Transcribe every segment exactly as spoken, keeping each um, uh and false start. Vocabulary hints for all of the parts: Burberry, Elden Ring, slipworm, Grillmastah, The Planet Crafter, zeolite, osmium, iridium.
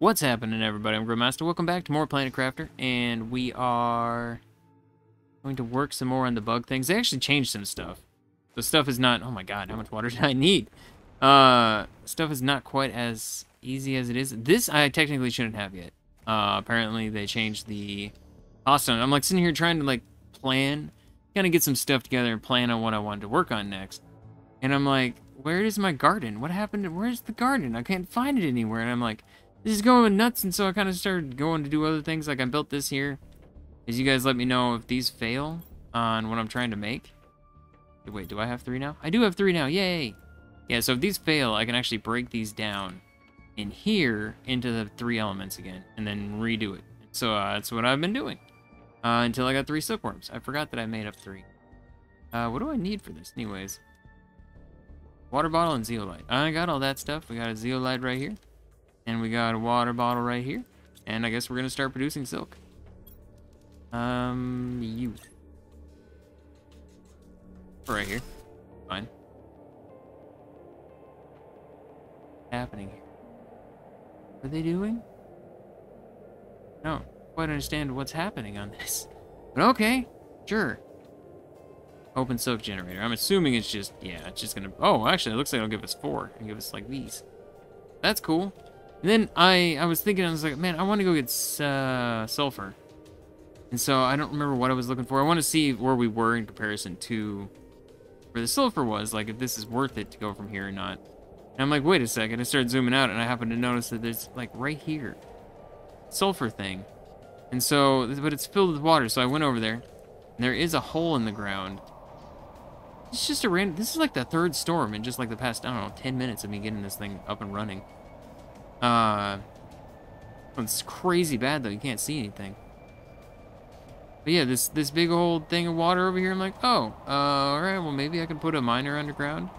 What's happening, everybody? I'm Grillmastah. Welcome back to more Planet Crafter, and we are going to work some more on the bug things. They actually changed some stuff. The stuff is not... Oh my god, how much water did I need? Uh, stuff is not quite as easy as it is. This I technically shouldn't have yet. Uh, apparently they changed the... Awesome. I'm like sitting here trying to like plan, kind of get some stuff together and plan on what I wanted to work on next. And I'm like, where is my garden? What happened? To... Where's the garden? I can't find it anywhere. And I'm like... This is going nuts, and so I kind of started going to do other things. Like, I built this here. As you guys let me know if these fail on what I'm trying to make. Wait, do I have three now? I do have three now. Yay! Yeah, so if these fail, I can actually break these down in here into the three elements again, and then redo it. So uh, that's what I've been doing uh, until I got three slipworms. I forgot that I made up three. Uh, what do I need for this? Anyways, water bottle and zeolite. I got all that stuff. We got a zeolite right here. And we got a water bottle right here. And I guess we're going to start producing silk. Um, you. Right here. Fine. What's happening here? What are they doing? I don't quite understand what's happening on this. But okay. Sure. Open silk generator. I'm assuming it's just, yeah, it's just going to... Oh, actually, it looks like it'll give us four. It'll give us, like, these. That's cool. And then I, I was thinking, I was like, man, I want to go get uh, sulfur. And so I don't remember what I was looking for. I want to see where we were in comparison to where the sulfur was. Like, if this is worth it to go from here or not. And I'm like, wait a second. I started zooming out, and I happened to notice that there's, like, right here. Sulfur thing. And so, but it's filled with water, so I went over there. And there is a hole in the ground. It's just a random, this is like the third storm in just like the past, I don't know, ten minutes of me getting this thing up and running. Uh, it's crazy bad though. You can't see anything. But yeah, this this big old thing of water over here. I'm like, oh, uh, all right. Well, maybe I can put a miner underground.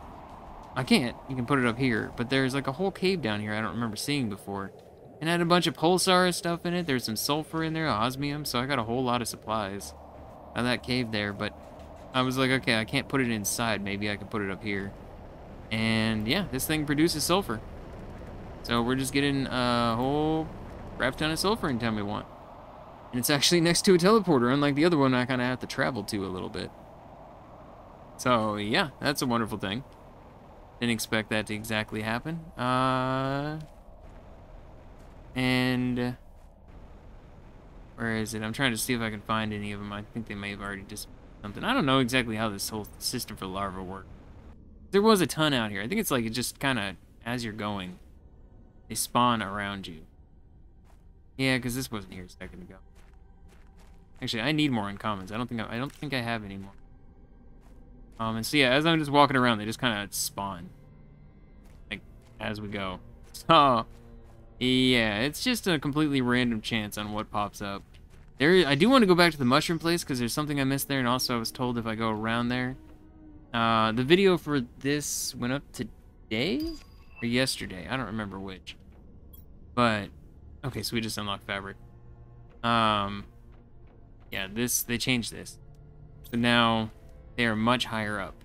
I can't. You can put it up here, but there's like a whole cave down here I don't remember seeing before, and it had a bunch of pulsar stuff in it. There's some sulfur in there, osmium. So I got a whole lot of supplies out of that cave there. But I was like, okay, I can't put it inside. Maybe I can put it up here. And yeah, this thing produces sulfur. So we're just getting a whole crap ton of sulfur anytime we want. And it's actually next to a teleporter, unlike the other one I kind of have to travel to a little bit. So yeah, that's a wonderful thing. Didn't expect that to exactly happen. Uh, and where is it? I'm trying to see if I can find any of them. I think they may have already disappeared. Something. I don't know exactly how this whole system for larva worked. There was a ton out here. I think it's like it just kind of, as you're going, they spawn around you. Yeah, because this wasn't here a second ago. Actually, I need more uncommons. I don't think I, I don't think I have any more. Um, and so yeah, as I'm just walking around, they just kind of spawn, like as we go. So yeah, it's just a completely random chance on what pops up. There, I do want to go back to the mushroom place because there's something I missed there, and also I was told if I go around there. Uh, the video for this went up today or yesterday. I don't remember which. But, okay, so we just unlocked fabric. Um, yeah, this, they changed this. So now they are much higher up.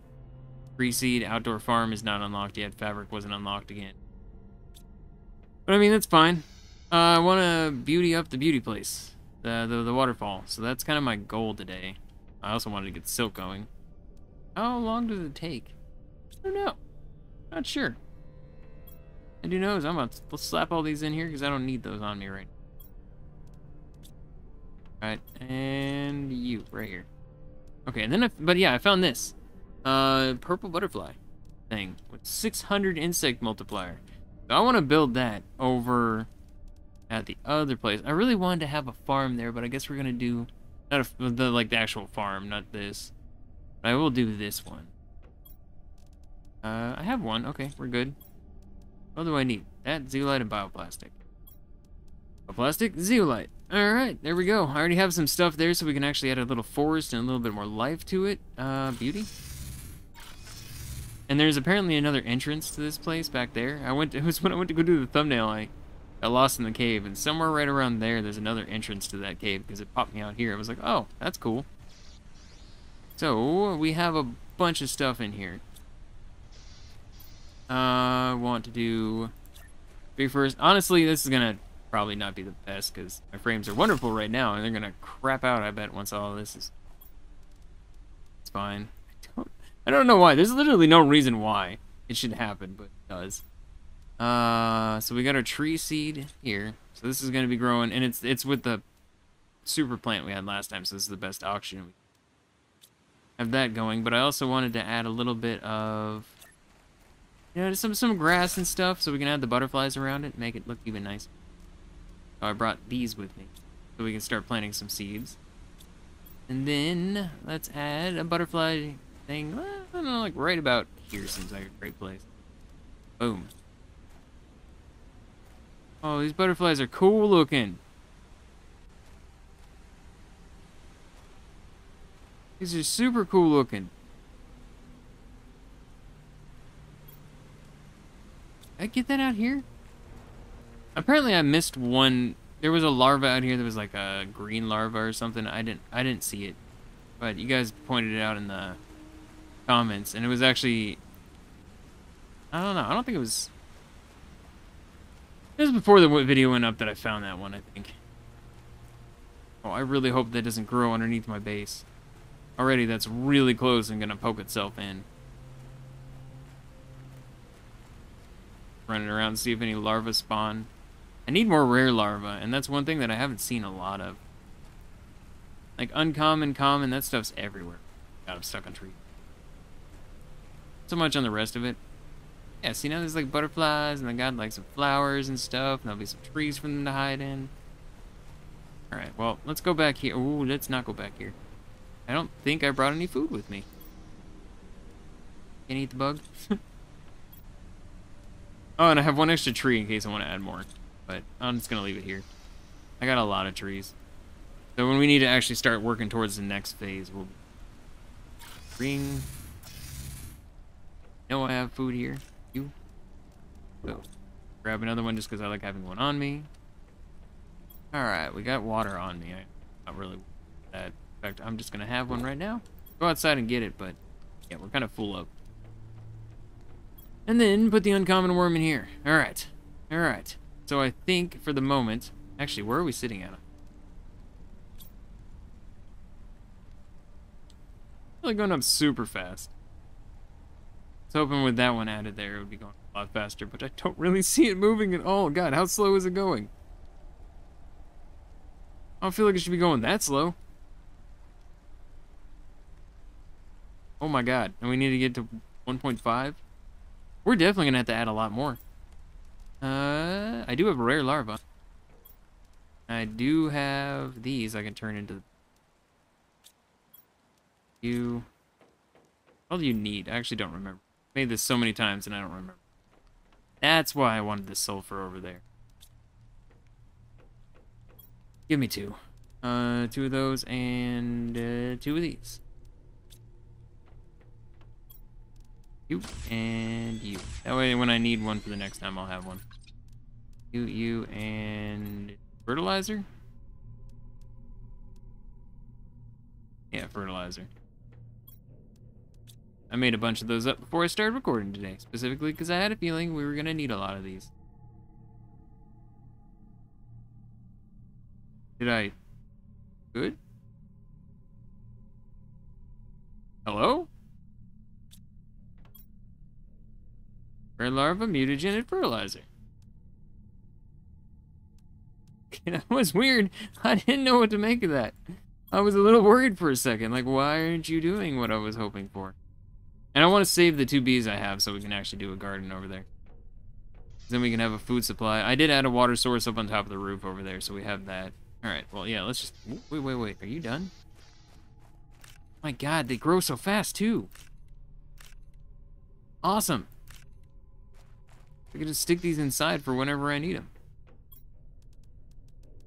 Free seed, outdoor farm is not unlocked yet. Fabric wasn't unlocked again. But I mean, that's fine. Uh, I want to beauty up the beauty place. The, the, the waterfall. So that's kind of my goal today. I also wanted to get silk going. How long does it take? I don't know. Not sure. I do know is I'm going to slap all these in here because I don't need those on me right now. Alright, and you, right here. Okay, and then I, but yeah, I found this. Uh, purple butterfly thing with six hundred insect multiplier. So I want to build that over... at the other place. I really wanted to have a farm there, but I guess we're gonna do not a, the like the actual farm, not this. But I will do this one. Uh, I have one. Okay, we're good. What do I need? That, zeolite, and bioplastic. Bioplastic, zeolite. All right, there we go. I already have some stuff there, so we can actually add a little forest and a little bit more life to it. Uh, beauty. And there's apparently another entrance to this place back there. I went. To, it was when I went to go do the thumbnail. I. I lost in the cave, and somewhere right around there, there's another entrance to that cave, because it popped me out here. I was like, oh, that's cool. So, we have a bunch of stuff in here. I uh, want to do... Be first. Honestly, this is going to probably not be the best because my frames are wonderful right now and they're gonna crap out, I bet, once all this is it's fine. I don't I don't know why. There's literally no reason why it should happen, but it does. Uh so we got our tree seed here. So this is gonna be growing, and it's it's with the super plant we had last time, so this is the best auction we have that going. But I also wanted to add a little bit of, you know, just some some grass and stuff, so we can add the butterflies around it, make it look even nicer. So I brought these with me, so we can start planting some seeds. And then let's add a butterfly thing. I don't know, like right about here seems like a great place. Boom. Oh, these butterflies are cool looking. These are super cool looking. Did I get that out here? Apparently I missed one. There was a larva out here that was like a green larva or something. I didn't I didn't see it. But you guys pointed it out in the comments, and it was actually, I don't know, I don't think it was it was before the video went up that I found that one, I think. Oh, I really hope that doesn't grow underneath my base. Already, that's really close and gonna poke itself in. Running around to see if any larvae spawn. I need more rare larvae, and that's one thing that I haven't seen a lot of. Like uncommon, common, that stuff's everywhere. God, I'm stuck on tree. So much on the rest of it. Yeah, see now there's like butterflies, and I got like some flowers and stuff, and there'll be some trees for them to hide in. Alright, well, let's go back here. Ooh, let's not go back here. I don't think I brought any food with me. Can you eat the bug? Oh, and I have one extra tree in case I want to add more. But I'm just going to leave it here. I got a lot of trees. So when we need to actually start working towards the next phase, we'll... Ring. No, I have food here. You. So, grab another one just because I like having one on me. Alright, we got water on me. I'm not really that... In fact, I'm just gonna have one right now. Go outside and get it, but yeah, we're kind of full up. And then put the uncommon worm in here. All right, all right. So I think for the moment, actually, where are we sitting at? Really going up super fast. I was hoping with that one added there, it would be going a lot faster, but I don't really see it moving at all. God, how slow is it going? I don't feel like it should be going that slow. Oh my god, and we need to get to one point five? We're definitely gonna have to add a lot more. Uh, I do have rare larvae. I do have these I can turn into... You... What do you need? I actually don't remember. I made this so many times and I don't remember. That's why I wanted the sulfur over there. Give me two. Uh, two of those and uh, two of these. You and you. That way when I need one for the next time, I'll have one. You, you, and fertilizer? Yeah, fertilizer. I made a bunch of those up before I started recording today, specifically because I had a feeling we were going to need a lot of these. Did I... Good? Hello? Rare larva, mutagen, and fertilizer. That was weird. I didn't know what to make of that. I was a little worried for a second. Like, why aren't you doing what I was hoping for? And I want to save the two bees I have so we can actually do a garden over there. Then we can have a food supply. I did add a water source up on top of the roof over there, so we have that. Alright, well, yeah, let's just... Wait, wait, wait. Are you done? My god, they grow so fast, too. Awesome. I can just stick these inside for whenever I need them.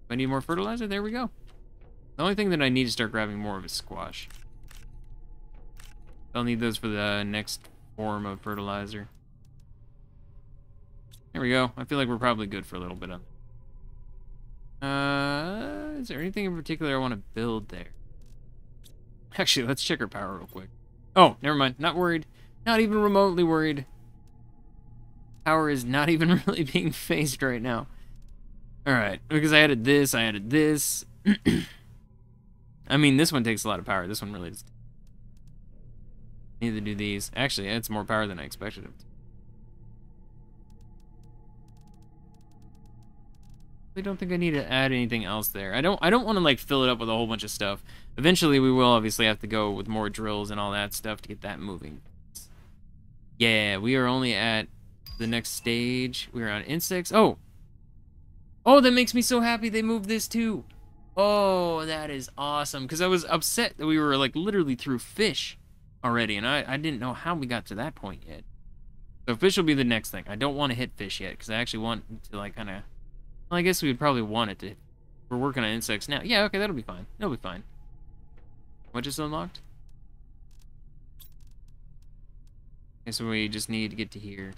If I need more fertilizer, there we go. The only thing that I need to start grabbing more of is squash. I'll need those for the next form of fertilizer. There we go. I feel like we're probably good for a little bit on that. Uh, is there anything in particular I want to build there? Actually, let's check our power real quick. Oh, never mind. Not worried. Not even remotely worried. Power is not even really being phased right now. Alright, because I added this, I added this. I mean, this one takes a lot of power. This one really doesn't. Neither do these. Actually, it's more power than I expected it to. I don't think I need to add anything else there. I don't I don't want to like fill it up with a whole bunch of stuff. Eventually we will obviously have to go with more drills and all that stuff to get that moving. Yeah, we are only at the next stage. We're on insects. Oh. Oh, that makes me so happy they moved this too. Oh, that is awesome. Because I was upset that we were like literally through fish already. And I, I didn't know how we got to that point yet. So fish will be the next thing. I don't want to hit fish yet because I actually want to like kind of... Well, I guess we would probably want it to... We're working on insects now. Yeah, okay, that'll be fine. That'll be fine. What just unlocked? Okay, so we just need to get to here.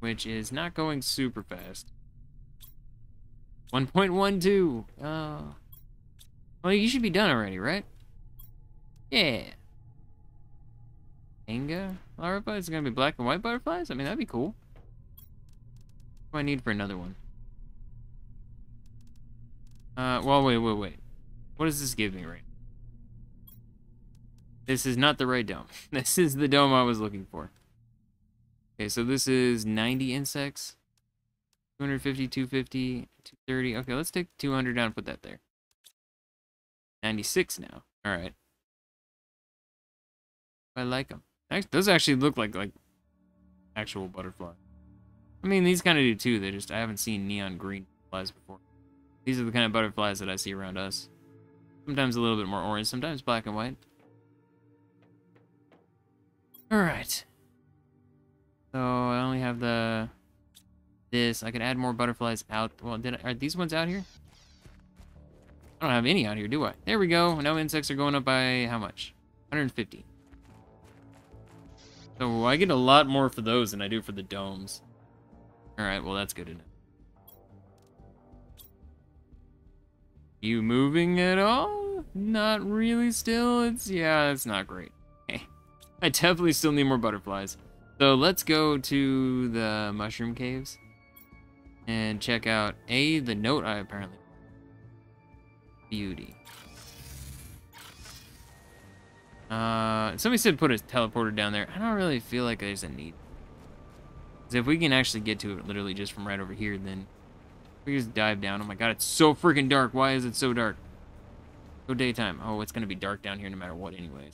Which is not going super fast. one point one two! Oh. Well, you should be done already, right? Yeah. Inga? Larva? Is it going to be black and white butterflies? I mean, that'd be cool. What do I need for another one? Uh, well, wait, wait, wait. What does this give me right now? This is not the right dome. This is the dome I was looking for. Okay, so this is ninety insects. two hundred fifty, two hundred fifty, two hundred thirty. Okay, let's take two hundred down and put that there. ninety-six now. Alright. I like them. Those actually look like, like, actual butterflies. I mean, these kind of do too. They just, I haven't seen neon green butterflies before. These are the kind of butterflies that I see around us. Sometimes a little bit more orange, sometimes black and white. Alright. So I only have the... This. I could add more butterflies out. Well, did I, are these ones out here? I don't have any out here, do I? There we go. Now insects are going up by how much? one hundred fifty. So I get a lot more for those than I do for the domes. Alright, well that's good enough. You moving at all? Not really still? It's, yeah, it's not great. Hey, I definitely still need more butterflies. So let's go to the mushroom caves and check out A, the note I apparently... Beauty. Uh, somebody said put a teleporter down there. I don't really feel like there's a need. If we can actually get to it literally just from right over here, then we just dive down. Oh my god, it's so freaking dark. Why is it so dark? Go daytime. Oh, it's gonna be dark down here no matter what anyways.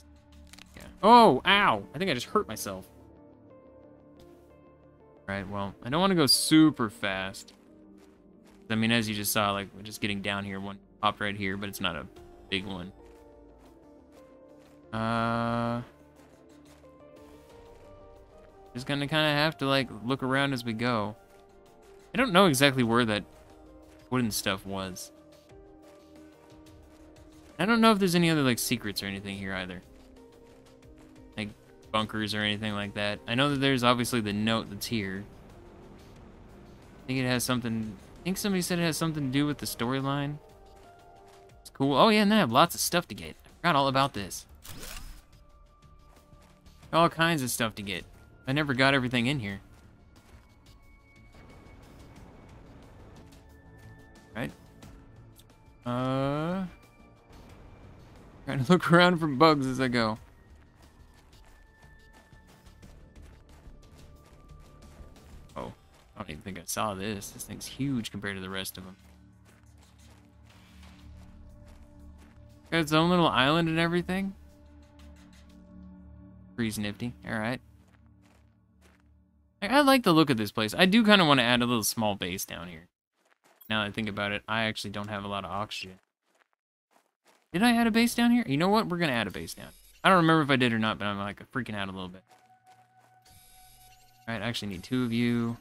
Yeah. Oh, ow! I think I just hurt myself. Alright, well, I don't want to go super fast. I mean, as you just saw, like, we're just getting down here. One popped right here, but it's not a big one. Uh... Just gonna kind of have to like look around as we go. I don't know exactly where that wooden stuff was. I don't know if there's any other like secrets or anything here either. Like bunkers or anything like that. I know that there's obviously the note that's here. I think it has something, I think somebody said it has something to do with the storyline. It's cool. Oh yeah, and they have lots of stuff to get. I forgot all about this. All kinds of stuff to get. I never got everything in here. Right? Uh... Trying to look around for bugs as I go. Oh, I don't even think I saw this. This thing's huge compared to the rest of them. Got its own little island and everything. Tree's nifty. Alright. I like the look of this place. I do kind of want to add a little small base down here. Now that I think about it, I actually don't have a lot of oxygen. Did I add a base down here? You know what? We're going to add a base down. I don't remember if I did or not, but I'm like freaking out a little bit. Alright, I actually need two of you.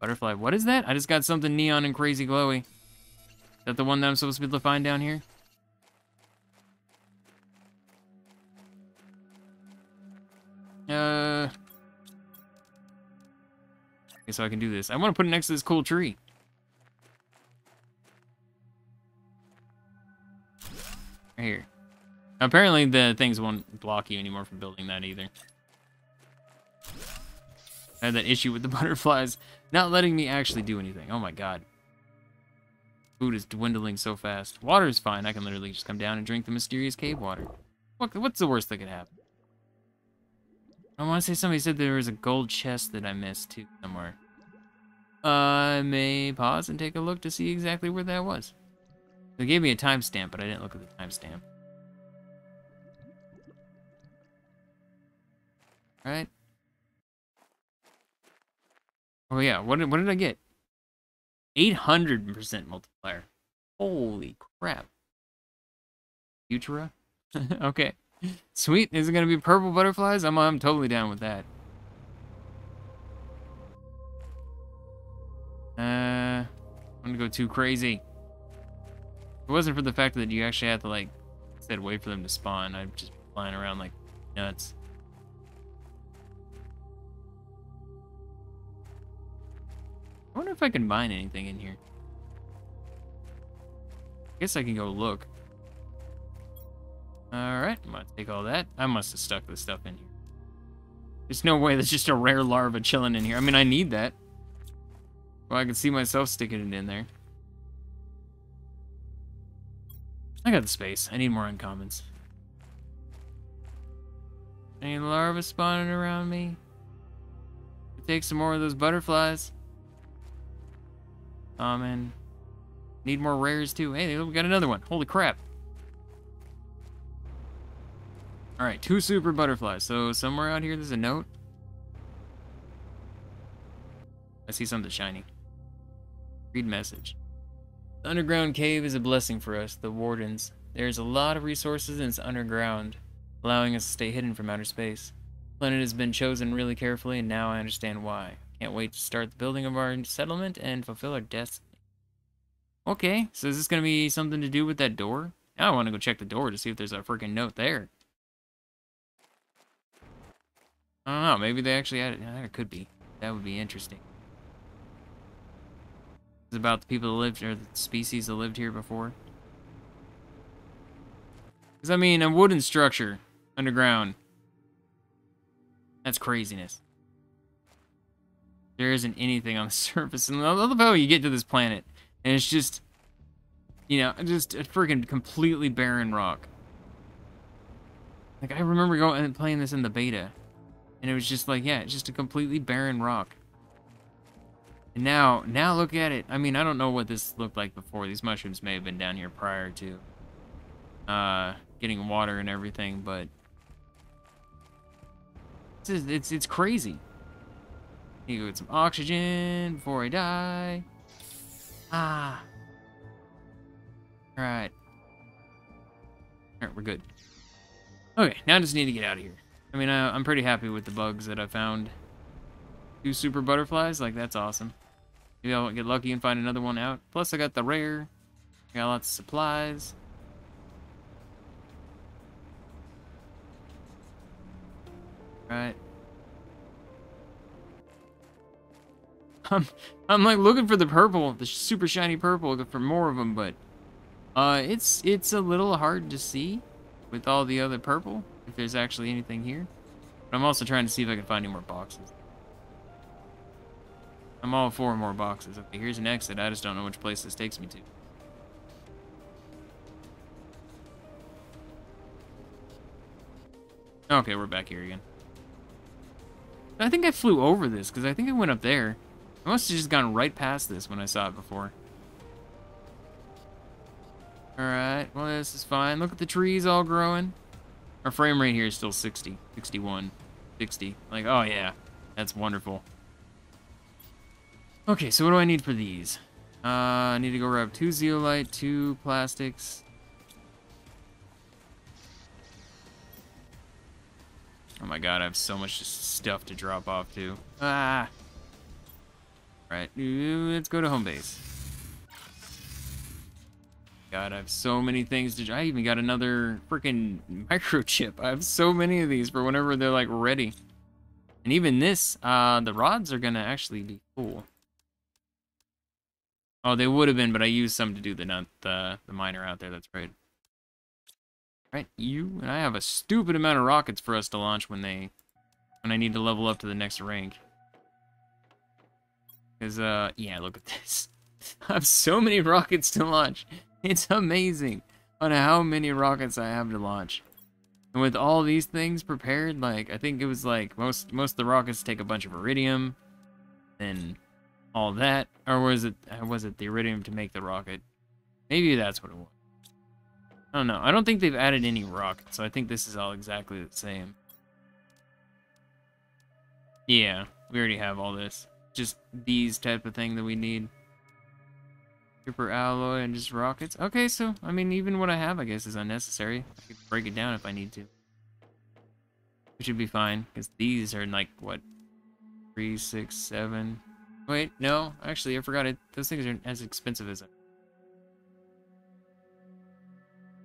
Butterfly, what is that? I just got something neon and crazy glowy. Is that the one that I'm supposed to be able to find down here? Uh... So I can do this. I want to put it next to this cool tree. Right here. Apparently the things won't block you anymore from building that either. I had that issue with the butterflies not letting me actually do anything. Oh my god. Food is dwindling so fast. Water is fine. I can literally just come down and drink the mysterious cave water. What, what's the worst that could happen? I want to say somebody said there was a gold chest that I missed too somewhere. I may pause and take a look to see exactly where that was. They gave me a timestamp, but I didn't look at the timestamp. Alright. Oh yeah, what did, what did I get? eight hundred percent multiplier. Holy crap. Futura? Okay. Sweet, is it going to be purple butterflies? I'm, I'm totally down with that. Uh, I'm going to go too crazy. If it wasn't for the fact that you actually had to, like, instead wait for them to spawn, I'd just be flying around like nuts. I wonder if I can mine anything in here. I guess I can go look. Alright, I'm gonna take all that. I must have stuck this stuff in here. There's no way there's just a rare larva chilling in here. I mean, I need that. Well, I can see myself sticking it in there. I got the space. I need more uncommons. Any larvae spawning around me? Take some more of those butterflies. Common. Need more rares too. Hey, we got another one. Holy crap. Alright, two super butterflies. So, somewhere out here there's a note. I see something shiny. Read message. The underground cave is a blessing for us, the wardens. There's a lot of resources and it's underground, allowing us to stay hidden from outer space. The planet has been chosen really carefully and now I understand why. Can't wait to start the building of our settlement and fulfill our destiny. Okay, so is this going to be something to do with that door? Now I want to go check the door to see if there's a freaking note there. I don't know, maybe they actually added... Yeah, there could be. That would be interesting. It's about the people that lived, or the species that lived here before. Because, I mean, a wooden structure underground. That's craziness. There isn't anything on the surface. And I love how you get to this planet, and it's just, you know, just a freaking completely barren rock. Like, I remember going and playing this in the beta. And it was just like, yeah, it's just a completely barren rock. And now, now look at it. I mean, I don't know what this looked like before. These mushrooms may have been down here prior to uh, getting water and everything, but it's, it's, it's crazy. Need to get some oxygen before I die. Ah. All right. All right, we're good. Okay, now I just need to get out of here. I mean, I, I'm pretty happy with the bugs that I found. Two super butterflies, like, that's awesome. Maybe I'll get lucky and find another one out. Plus, I got the rare. I got lots of supplies. Right. I'm, I'm, like, looking for the purple, the super shiny purple, for more of them, but... Uh, it's, it's a little hard to see with all the other purple. If there's actually anything here. But I'm also trying to see if I can find any more boxes. I'm all for more boxes. Okay, here's an exit. I just don't know which place this takes me to. Okay, we're back here again. I think I flew over this, because I think I went up there. I must have just gone right past this when I saw it before. Alright, well this is fine. Look at the trees all growing. Our frame rate here is still sixty, sixty-one, sixty. Like, oh yeah, that's wonderful. Okay, so what do I need for these? Uh, I need to go grab two zeolite, two plastics. Oh my god, I have so much stuff to drop off to. Ah! Alright, let's go to home base. God, I have so many things to... I even got another freaking microchip. I have so many of these for whenever they're, like, ready. And even this, uh, the rods are gonna actually be cool. Oh, they would have been, but I used some to do the not the, the miner out there. That's right. All right, you and I have a stupid amount of rockets for us to launch when they, when I need to level up to the next rank. Because, uh, yeah, look at this. I have so many rockets to launch. It's amazing on how many rockets I have to launch. And with all these things prepared, like, I think it was like most, most of the rockets take a bunch of iridium and all that. Or was it, was it the iridium to make the rocket? Maybe that's what it was. I don't know. I don't think they've added any rockets, so I think this is all exactly the same. Yeah, we already have all this. Just these type of thing that we need. Super alloy and just rockets. Okay, so, I mean, even what I have, I guess, is unnecessary. I could break it down if I need to. It should be fine, because these are in, like, what? Three, six, seven... Wait, no. Actually, I forgot it. Those things aren't as expensive as...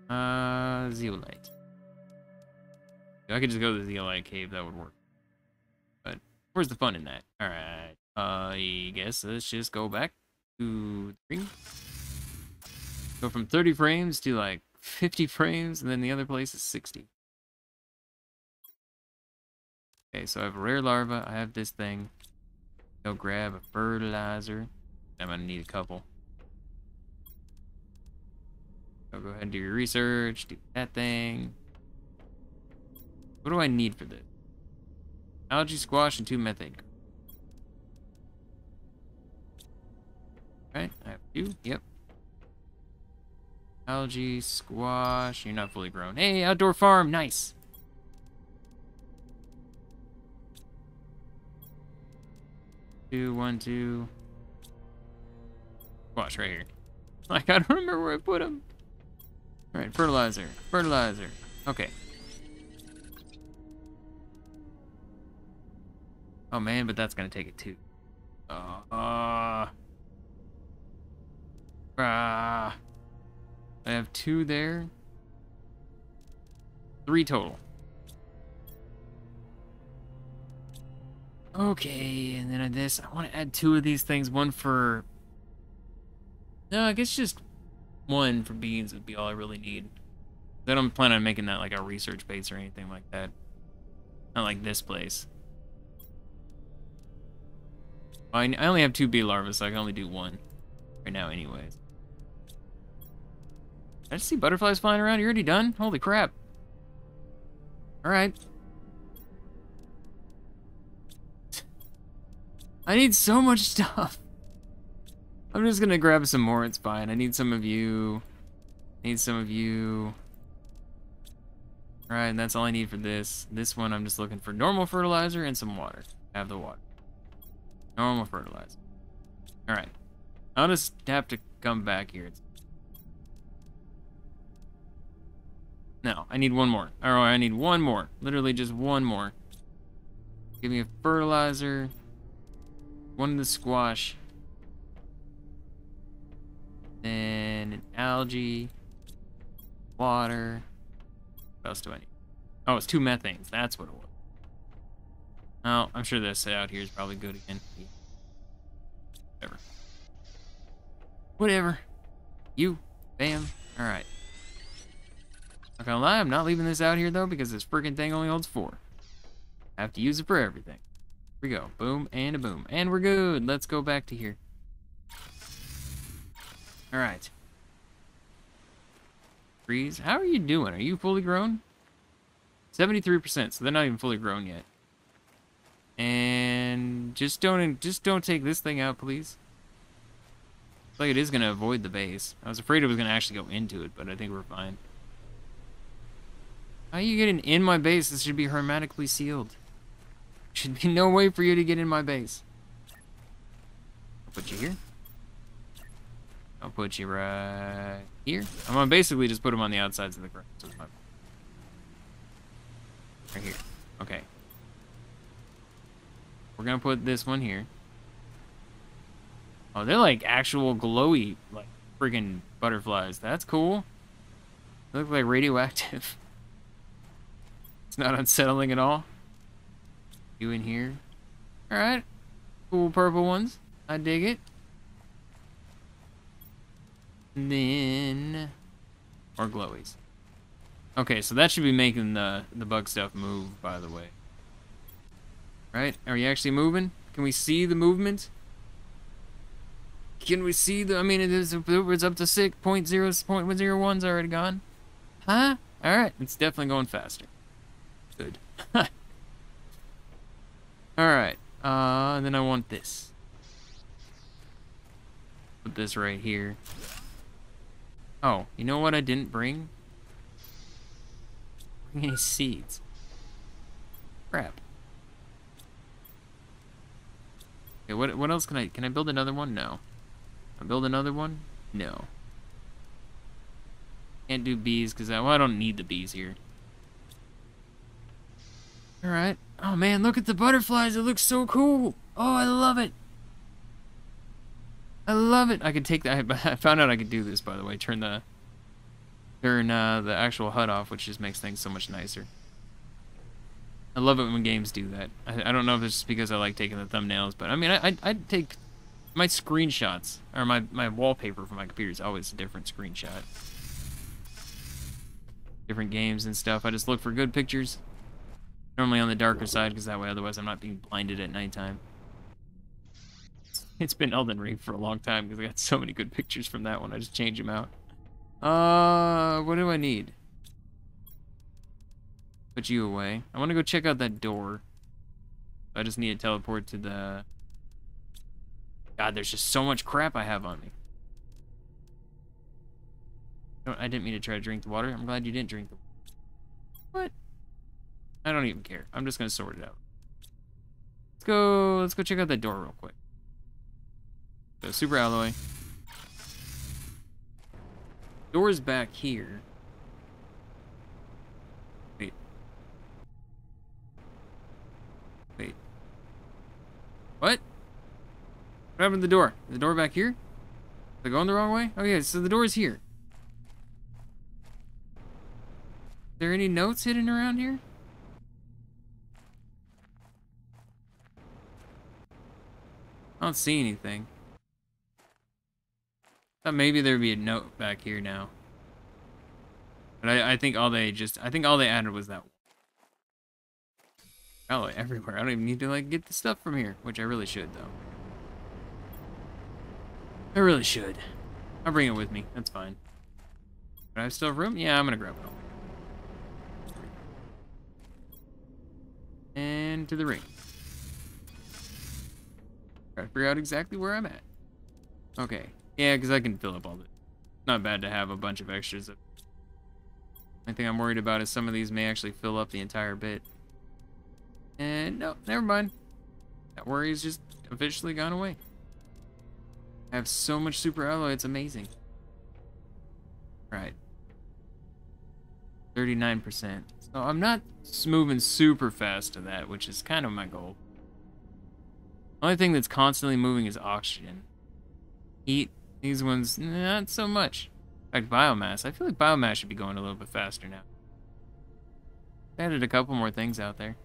Uh, zeolite. If I could just go to the zeolite cave, that would work. But, where's the fun in that? Alright. Uh, I guess let's just go back. Two, three. Go from thirty frames to like fifty frames, and then the other place is sixty. Okay, so I have a rare larva. I have this thing. Go grab a fertilizer. I'm gonna need a couple. So go ahead and do your research. Do that thing. What do I need for this? Algae squash and two methane. Right, I have two, yep. Algae, squash, you're not fully grown. Hey, outdoor farm, nice! Two, one, two. Squash right here. Like, I don't remember where I put them. Alright, fertilizer, fertilizer. Okay. Oh man, but that's gonna take it too. Uh, uh... Ah, I have two there. Three total. Okay, and then on this, I want to add two of these things. One for... No, I guess just one for beans would be all I really need. I don't plan on making that like a research base or anything like that. Not like this place. I only have two bee larvae, so I can only do one. Right now, anyways. I just see butterflies flying around. You're already done? Holy crap. Alright. I need so much stuff. I'm just gonna grab some more. It's fine. I need some of you. I need some of you. Alright, and that's all I need for this. This one, I'm just looking for normal fertilizer and some water. I have the water. Normal fertilizer. Alright. I'll just have to come back here. No, I need one more. All right, I need one more. Literally just one more. Give me a fertilizer. One of the squash. Then an algae. Water. What else do I need? Oh, it's two methanes. That's what it was. Oh, I'm sure this out here is probably good again. Whatever. Whatever. You. Bam. Alright. Not gonna lie, I'm not leaving this out here though, because this freaking thing only holds four. I have to use it for everything. Here we go. Boom and a boom. And we're good. Let's go back to here. Alright. Trees. How are you doing? Are you fully grown? seventy-three percent, so they're not even fully grown yet. And just don't just don't take this thing out, please. Like it is gonna avoid the base. I was afraid it was gonna actually go into it, but I think we're fine. How are you getting in my base? This should be hermetically sealed. Should be no way for you to get in my base. I'll put you here. I'll put you right here. I'm gonna basically just put them on the outsides of the ground. Right here. Okay. We're gonna put this one here. Oh, they're like actual glowy, like friggin' butterflies. That's cool. They look like radioactive. It's not unsettling at all. You in here? All right, cool purple ones. I dig it. And then, or glowies. Okay, so that should be making the the bug stuff move. By the way. Right? Are you actually moving? Can we see the movement? Can we see the, I mean, it is, it's up to six, point zero, point zero one's already gone. Huh? All right, it's definitely going faster. Good. All right, uh, and then I want this. Put this right here. Oh, you know what I didn't bring? Bring any seeds. Crap. Okay, what what else can I can I build another one? No. I build another one? No. Can't do bees because I well I don't need the bees here. All right. Oh man, look at the butterflies! It looks so cool. Oh, I love it. I love it. I could take that. I found out I could do this, by the way. Turn the turn uh, the actual H U D off, which just makes things so much nicer. I love it when games do that. I, I don't know if it's just because I like taking the thumbnails, but I mean, I I I'd take my screenshots or my my wallpaper for my computer is always a different screenshot, different games and stuff. I just look for good pictures, normally on the darker side, because that way, otherwise, I'm not being blinded at nighttime. It's been Elden Ring for a long time because I got so many good pictures from that one. I just change them out. Uh, what do I need? Put you away. I want to go check out that door. I just need to teleport to the... God, there's just so much crap I have on me. I didn't mean to try to drink the water. I'm glad you didn't drink the water. What? I don't even care. I'm just going to sort it out. Let's go, let's go check out that door real quick. So, super alloy. Door's back here. Wait. Wait. What? What happened to the door? Is the door back here? Is it going the wrong way? Oh yeah, so the door's here. Is there any notes hidden around here? I don't see anything. Thought maybe there'd be a note back here now, but I, I think all they just I think all they added was that. Oh, everywhere! I don't even need to like get the stuff from here, which I really should though. I really should. I'll bring it with me. That's fine. Do I have still room? Yeah, I'm gonna grab it all. And to the ring. Gotta figure out exactly where I'm at. Okay. Yeah, because I can fill up all this. Not bad to have a bunch of extras. The only thing I'm worried about is some of these may actually fill up the entire bit. And no, never mind. That worry's just officially gone away. I have so much super alloy, it's amazing. Right. thirty-nine percent. So I'm not moving super fast to that, which is kind of my goal. The only thing that's constantly moving is oxygen. Heat. These ones, not so much. Like biomass. I feel like biomass should be going a little bit faster now. They added a couple more things out there.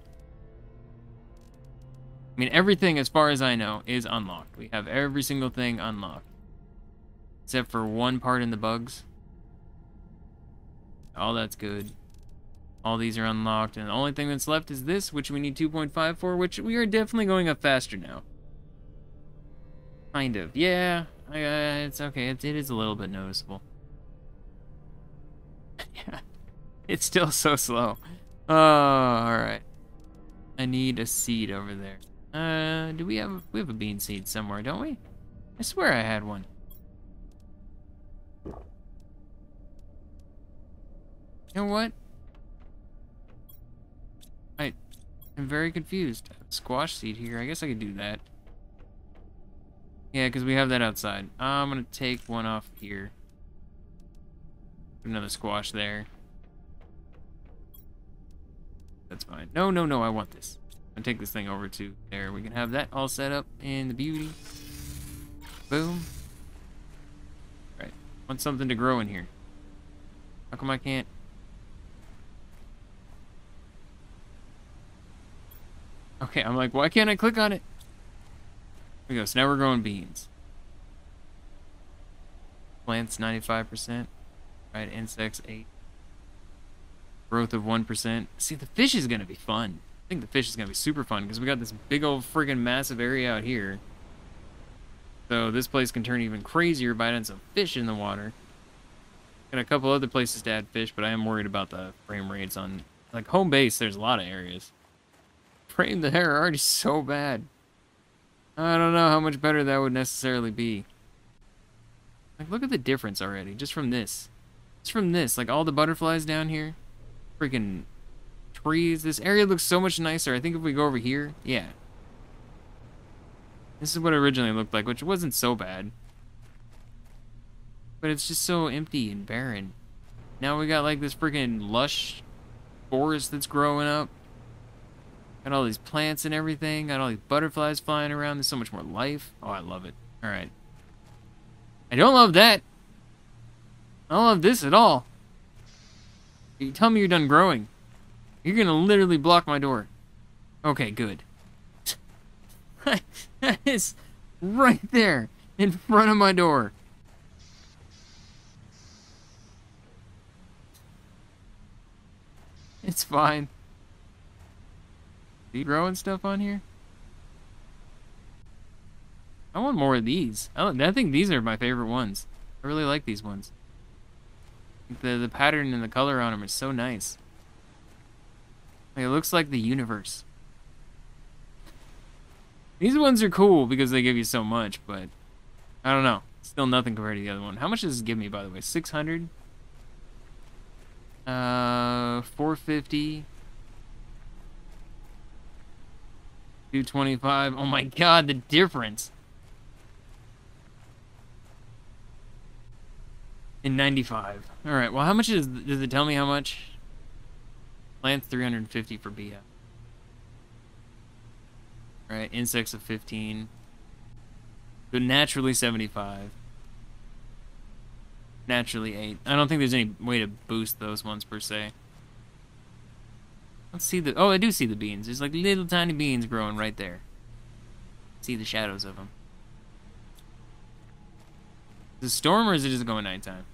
I mean, everything, as far as I know, is unlocked. We have every single thing unlocked. Except for one part in the bugs. All that's good. All these are unlocked, and the only thing that's left is this, which we need two point five for, which we are definitely going up faster now. Kind of. Yeah. Uh, it's okay. It, it is a little bit noticeable. Yeah. It's still so slow. Oh, alright. I need a seed over there. Uh, do we have... We have a bean seed somewhere, don't we? I swear I had one. You know what? I... I'm very confused. Squash seed here. I guess I could do that. Yeah, because we have that outside. I'm going to take one off here. Put another squash there. That's fine. No, no, no, I want this. I'm going to take this thing over to there. We can have that all set up in the beauty. Boom. Alright, want something to grow in here. How come I can't? Okay, I'm like, why can't I click on it? There we go, so now we're growing beans. Plants, ninety-five percent. Right, insects, eight. Growth of one percent. See, the fish is going to be fun. I think the fish is going to be super fun, because we got this big old friggin' massive area out here. So this place can turn even crazier by adding some fish in the water. And a couple other places to add fish, but I am worried about the frame rates on... Like, home base, there's a lot of areas. Frame the hair already so bad. I don't know how much better that would necessarily be. Like, look at the difference already, just from this. Just from this, like, all the butterflies down here. Freaking trees. This area looks so much nicer. I think if we go over here, yeah. This is what it originally looked like, which wasn't so bad. But it's just so empty and barren. Now we got like this freaking lush forest that's growing up. Got all these plants and everything. Got all these butterflies flying around. There's so much more life. Oh, I love it. Alright. I don't love that. I don't love this at all. You tell me you're done growing. You're gonna literally block my door. Okay, good. That is right there in front of my door. It's fine. Are you growing stuff on here? I want more of these. I, I think these are my favorite ones. I really like these ones. The, the pattern and the color on them is so nice. Like, it looks like the universe. These ones are cool because they give you so much, but I don't know. Still nothing compared to the other one. How much does this give me, by the way? six hundred? Uh, four fifty. two twenty-five. Oh my god, the difference! In ninety-five. Alright, well, how much is, does it tell me how much? Plants three hundred fifty for B F. Right, insects of fifteen. So naturally seventy-five. Naturally eight. I don't think there's any way to boost those ones per se. Let's see the... Oh, I do see the beans. There's like little tiny beans growing right there. See the shadows of them. Is it a storm or is it just going nighttime?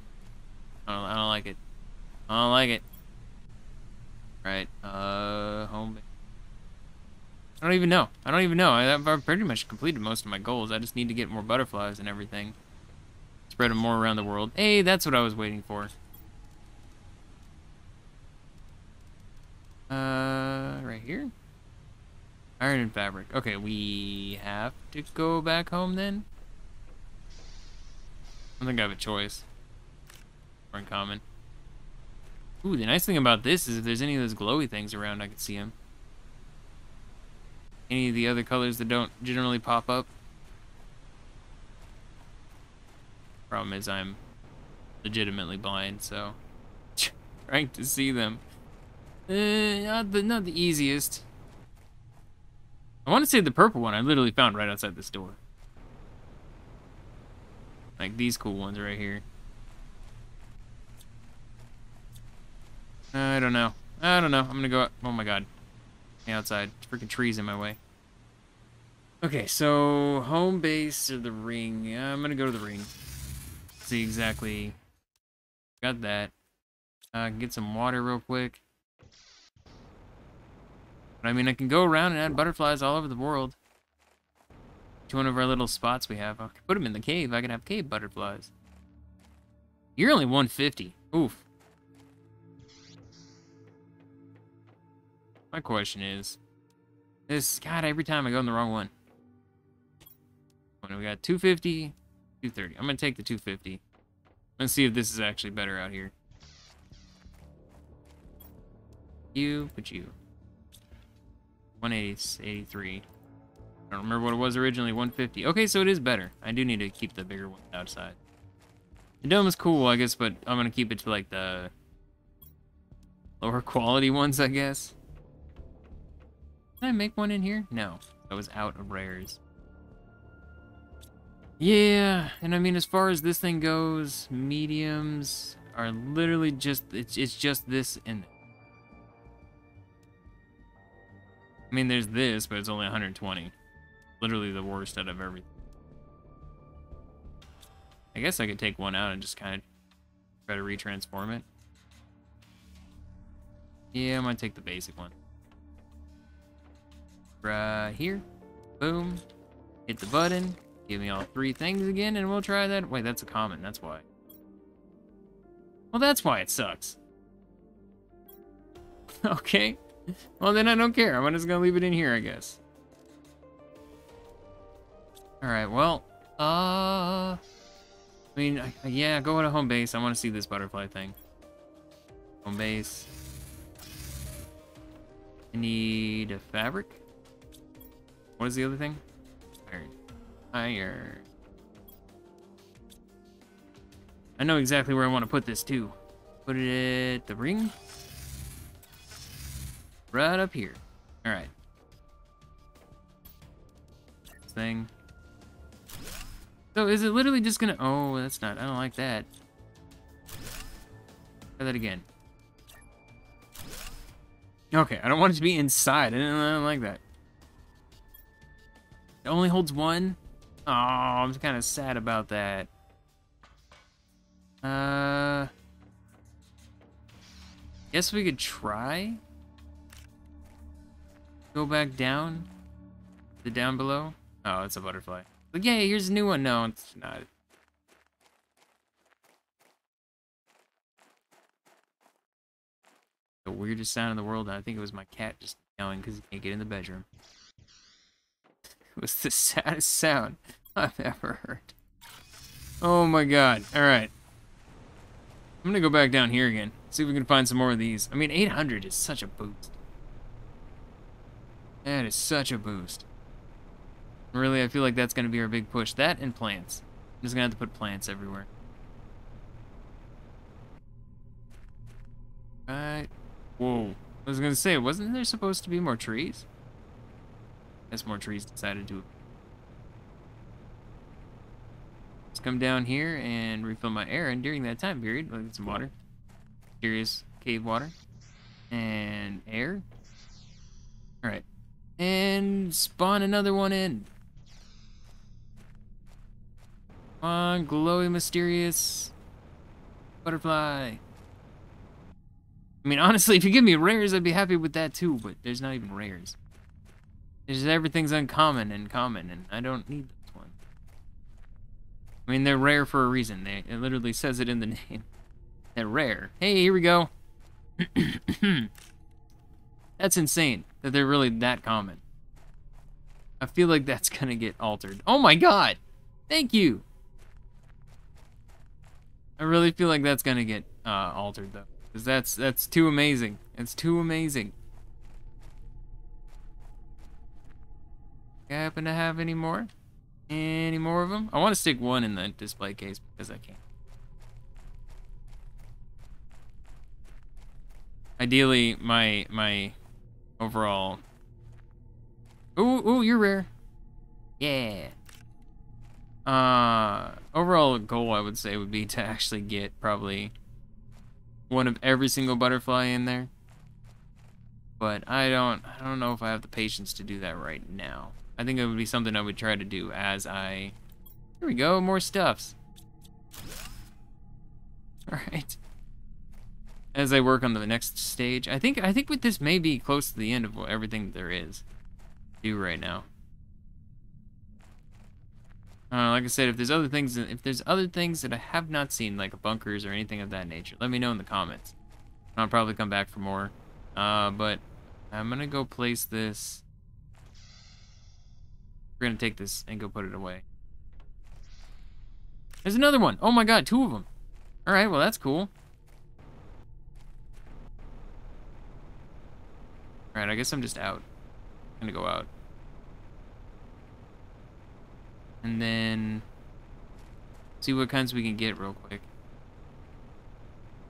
I don't, I don't like it. I don't like it. Right. Uh, home... I don't even know. I don't even know. I've, I've pretty much completed most of my goals. I just need to get more butterflies and everything. Spread them more around the world. Hey, that's what I was waiting for. Uh, right here? Iron and fabric. Okay, we have to go back home then? I don't think I have a choice. We're in common. Ooh, the nice thing about this is if there's any of those glowy things around, I can see them. Any of the other colors that don't generally pop up. Problem is I'm legitimately blind, so trying to see them. Uh, not the not the easiest. I want to say the purple one I literally found right outside this door. Like these cool ones right here. I don't know. I don't know. I'm gonna go out. Oh my god. Outside. Freaking trees in my way. Okay, so home base or the ring. Yeah, I'm gonna go to the ring. See exactly. Got that. I uh, can get some water real quick. But I mean, I can go around and add butterflies all over the world. To one of our little spots we have. I can put them in the cave. I can have cave butterflies. You're only one fifty. Oof. My question is, this, god, every time I go in the wrong one. We got two fifty, two thirty. I'm going to take the two fifty. Let's see if this is actually better out here. You, but you. one eighty, eighty-three. I don't remember what it was originally, one fifty. Okay, so it is better. I do need to keep the bigger one outside. The dome is cool, I guess, but I'm going to keep it to, like, the lower quality ones, I guess. Can I make one in here? No. I was out of rares. Yeah, and I mean, as far as this thing goes, mediums are literally just, it's, it's just this and... I mean, there's this, but it's only one hundred twenty. Literally the worst out of everything. I guess I could take one out and just kind of try to re-transform it. Yeah, I'm gonna take the basic one. Right here. Boom. Hit the button. Give me all three things again, and we'll try that. Wait, that's a common. That's why. Well, that's why it sucks. Okay. Well, then I don't care. I'm just going to leave it in here, I guess. All right, well, uh... I mean, yeah, go to home base. I want to see this butterfly thing. Home base. I need a fabric. What is the other thing? Iron. Iron. I know exactly where I want to put this, too. Put it at the ring. Right up here. All right. This thing. So is it literally just gonna... Oh, that's not... I don't like that. Try that again. Okay, I don't want it to be inside. I don't, I don't like that. It only holds one? Oh, I'm kind of sad about that. Uh... Guess we could try? Go back down? The down below? Oh, it's a butterfly. But yeah, here's a new one. No, it's not. The weirdest sound in the world. I think it was my cat just yelling because he can't get in the bedroom. It was the saddest sound I've ever heard. Oh my god. Alright. I'm gonna go back down here again. See if we can find some more of these. I mean, eight hundred is such a boost. That is such a boost. Really, I feel like that's going to be our big push. That and plants. I'm just going to have to put plants everywhere. Alright. Whoa. I was going to say, wasn't there supposed to be more trees? Guess more trees decided to... Let's come down here and refill my air. And during that time period, I'll get some water. Curious cave water. And air. Alright. And spawn another one in. Come on, glowy, mysterious butterfly. I mean, honestly, if you give me rares, I'd be happy with that too, but there's not even rares. There's just everything's uncommon and common, and I don't need this one. I mean, they're rare for a reason. They, it literally says it in the name. They're rare. Hey, here we go. That's insane that they're really that common. I feel like that's gonna get altered. Oh my god! Thank you! I really feel like that's gonna get uh, altered though. Because that's, that's too amazing. It's too amazing. I happen to have any more? Any more of them? I want to stick one in the display case because I can. Ideally, my, my... overall. Ooh, ooh, you're rare. Yeah. Uh, overall goal, I would say, would be to actually get probably one of every single butterfly in there. But I don't, I don't know if I have the patience to do that right now. I think it would be something I would try to do as I... Here we go, more stuffs. All right. As I work on the next stage, I think I think with this may be close to the end of everything that there is to do right now. Uh, like I said, if there's other things, if there's other things that I have not seen, like bunkers or anything of that nature, let me know in the comments. I'll probably come back for more. Uh, but I'm gonna go place this. We're gonna take this and go put it away. There's another one. Oh my god, two of them. All right, well that's cool. Alright, I guess I'm just out. I'm gonna go out. And then... see what kinds we can get real quick.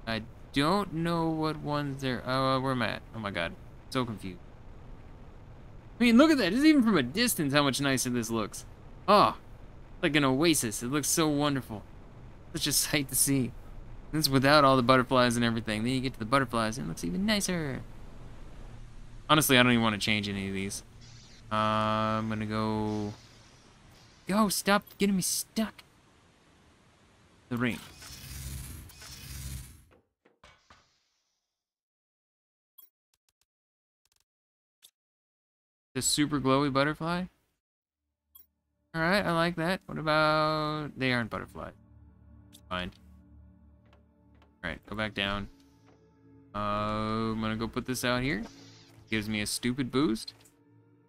I don't know what ones there... Oh, uh, where am I at? Oh my god. So confused. I mean, look at that! Just even from a distance how much nicer this looks. Oh! Like an oasis. It looks so wonderful. Such a sight to see. This is without all the butterflies and everything. Then you get to the butterflies and it looks even nicer. Honestly, I don't even want to change any of these. Uh, I'm gonna go... Go, stop getting me stuck. The ring. The super glowy butterfly? Alright, I like that. What about... They aren't butterflies. Fine. Alright, go back down. Uh, I'm gonna go put this out here. Gives me a stupid boost.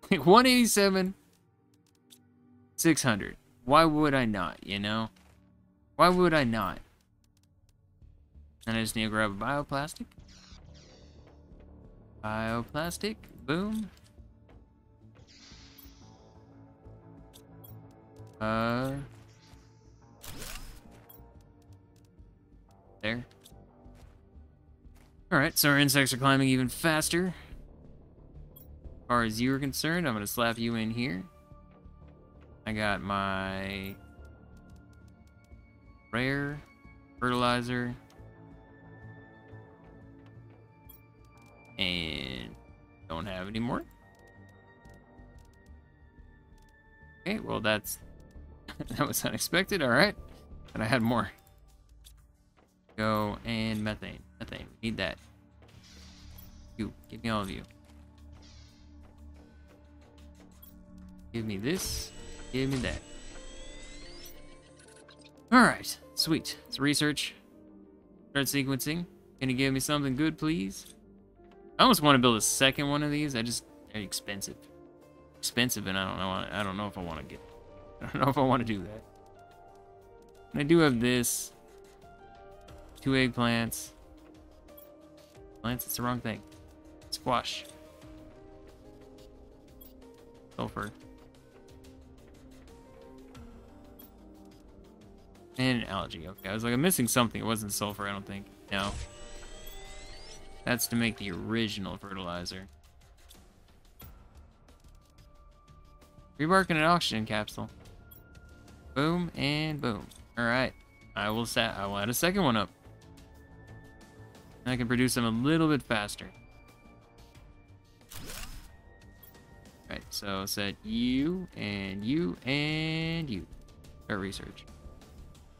Like, one eighty-seven. six hundred. Why would I not, you know? Why would I not? And I just need to grab a bioplastic. Bioplastic. Boom. Uh... There. Alright, so our insects are climbing even faster. As far as you are concerned, I'm gonna slap you in here. I got my... rare fertilizer. And... don't have any more. Okay, well that's... that was unexpected, alright. And I had more. Go and methane. Methane, we need that. You, give me all of you. Give me this. Give me that. Alright, sweet. Let's research. Start sequencing. Can you give me something good, please? I almost want to build a second one of these. I just... they're expensive. Expensive, and I don't know. I don't know if I want to get... I don't know if I want to do that. And I do have this. Two eggplants. Plants, it's the wrong thing. Squash. Sulfur. And an algae. Okay, I was like, I'm missing something. It wasn't sulfur, I don't think. No. That's to make the original fertilizer. Rebarking an oxygen capsule. Boom and boom. Alright. I will set I will add a second one up. And I can produce them a little bit faster. Alright, so set you and you and you. Start research.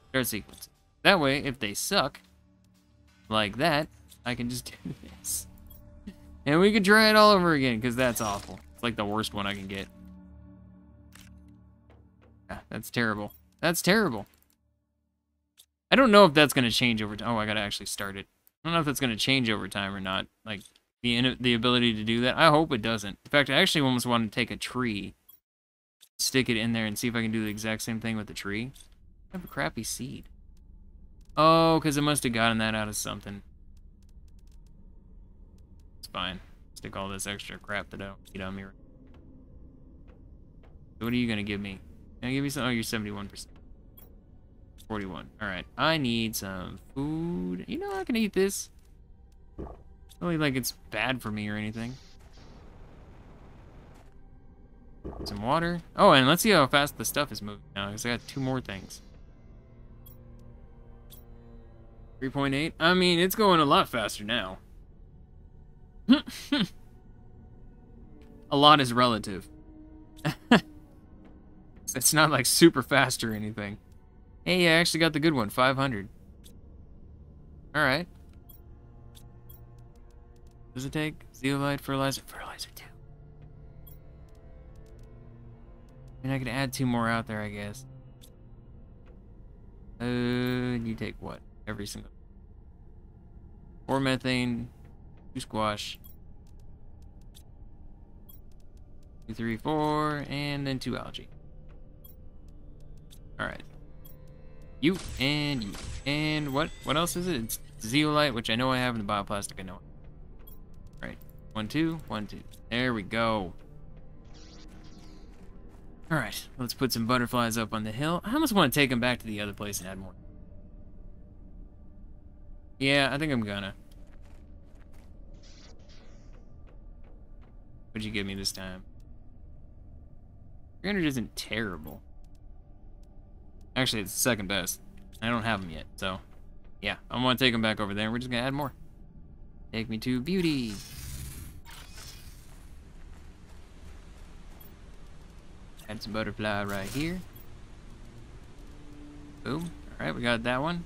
Start sequencing. That way, if they suck like that, I can just do this. And we can try it all over again, because that's awful. It's like the worst one I can get. Ah, that's terrible. That's terrible. I don't know if that's going to change over time. Oh, I got to actually start it. I don't know if that's going to change over time or not. Like, the the ability to do that. I hope it doesn't. In fact, I actually almost want to take a tree, stick it in there, and see if I can do the exact same thing with the tree. I have a crappy seed. Oh, because I must have gotten that out of something. It's fine. Stick all this extra crap that I don't need on me. So what are you going to give me? Can you give me some? Oh, you're seventy-one percent. forty-one. Alright. I need some food. You know I can eat this. It's not like it's bad for me or anything. Some water. Oh, and let's see how fast the stuff is moving now, because I got two more things. three point eight. I mean, it's going a lot faster now. A lot is relative. It's not like super fast or anything. Hey, I actually got the good one, five hundred. Alright. Does it take zeolite, fertilizer? Fertilizer too. And I can add two more out there, I guess. Uh, you take what? Every single. Four methane, two squash. Two, three, four, and then two algae. Alright. You and you. And what what else is it? It's zeolite, which I know I have in the bioplastic, I know. Alright. One, two, one, two. There we go. Alright, let's put some butterflies up on the hill. I almost want to take them back to the other place and add more. Yeah, I think I'm gonna. What'd you give me this time? three hundred isn't terrible. Actually, it's second best. I don't have them yet, so... yeah, I'm gonna take them back over there. We're just gonna add more. Take me to beauty. Add some butterfly right here. Boom. Alright, we got that one.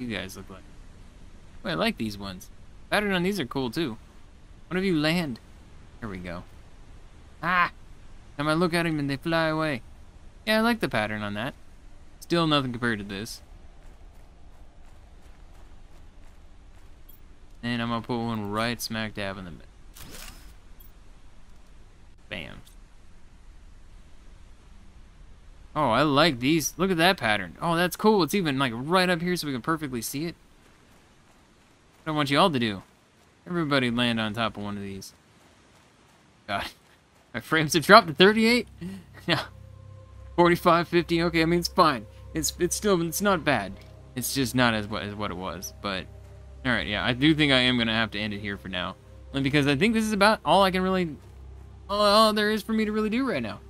You guys look like... oh, I like these ones. Pattern on these are cool, too. One of you land. Here we go. Ah! Time I look at them and they fly away. Yeah, I like the pattern on that. Still nothing compared to this. And I'm gonna put one right smack dab in the middle. Bam. Oh, I like these. Look at that pattern. Oh, that's cool. It's even like right up here so we can perfectly see it. What I want you all to do. Everybody land on top of one of these. God. My frames have dropped to thirty-eight? Yeah. forty-five, fifty, okay, I mean, it's fine. It's it's still, it's not bad. It's just not as what, as what it was, but... Alright, yeah, I do think I am going to have to end it here for now. And because I think this is about all I can really... All, all there is for me to really do right now.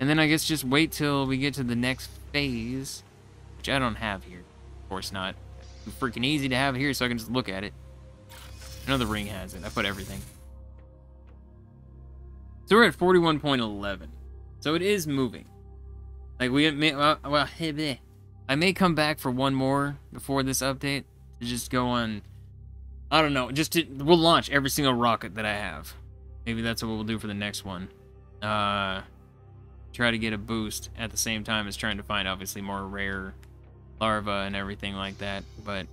And then I guess just wait till we get to the next phase. Which I don't have here. Of course not. It's freaking easy to have here so I can just look at it. I know the ring has it. I put everything. So we're at forty-one point eleven. So it is moving. Like we may, well, well, I may come back for one more before this update to just go on. I don't know. Just to, we'll launch every single rocket that I have. Maybe that's what we'll do for the next one. Uh, try to get a boost at the same time as trying to find obviously more rare larvae and everything like that. But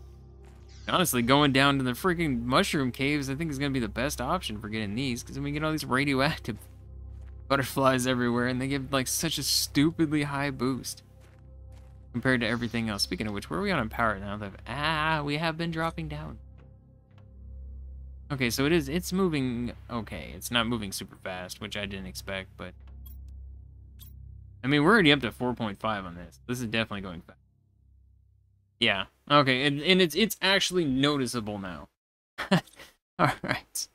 honestly, going down to the freaking mushroom caves, I think is gonna be the best option for getting these because then we get all these radioactive butterflies everywhere, and they give like such a stupidly high boost compared to everything else. Speaking of which, where are we on power now? That ah, we have been dropping down. Okay, so it is. It's moving. Okay, it's not moving super fast, which I didn't expect. But I mean, we're already up to four point five on this. This is definitely going fast. Yeah. Okay, and, and it's it's actually noticeable now. All right.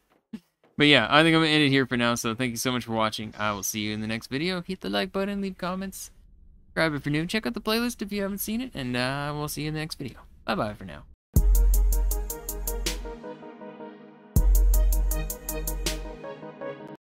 But yeah, I think I'm going to end it here for now, so thank you so much for watching. I will see you in the next video. Hit the like button, leave comments, subscribe if you're new, check out the playlist if you haven't seen it, and uh, we'll see you in the next video. Bye-bye for now.